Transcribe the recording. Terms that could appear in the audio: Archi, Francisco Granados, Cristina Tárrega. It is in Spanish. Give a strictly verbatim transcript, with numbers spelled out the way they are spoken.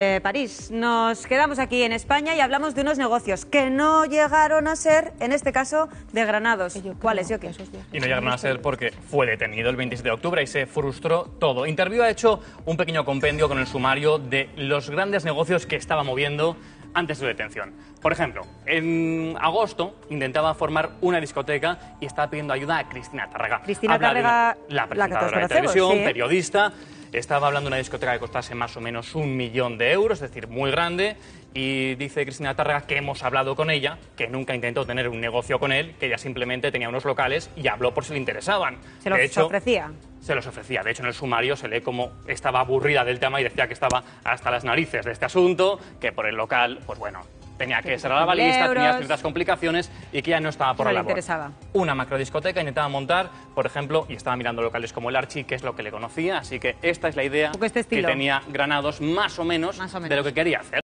Eh, París, nos quedamos aquí en España y hablamos de unos negocios que no llegaron a ser, en este caso, desgranados. ¿Cuáles? Yo qué. Y no llegaron a ser porque fue detenido el veintisiete de octubre y se frustró todo. Interview ha hecho un pequeño compendio con el sumario de los grandes negocios que estaba moviendo antes de su detención. Por ejemplo, en agosto intentaba formar una discoteca y estaba pidiendo ayuda a Cristina Tárrega. Cristina Tárrega, la presentadora de televisión, ¿sí? Periodista. Estaba hablando de una discoteca que costase más o menos un millón de euros, es decir, muy grande, y dice Cristina Tárrega que hemos hablado con ella, que nunca intentó tener un negocio con él, que ella simplemente tenía unos locales y habló por si le interesaban. ¿Se los de hecho, ofrecía? Se los ofrecía. De hecho, en el sumario se lee como estaba aburrida del tema y decía que estaba hasta las narices de este asunto, que por el local, pues bueno, tenía que cerrar la balista, tenía ciertas complicaciones y que ya no estaba por la labor. Una macrodiscoteca intentaba montar, por ejemplo, y estaba mirando locales como el Archi, que es lo que le conocía, así que esta es la idea que tenía Granados, más o menos, más o menos de lo que quería hacer.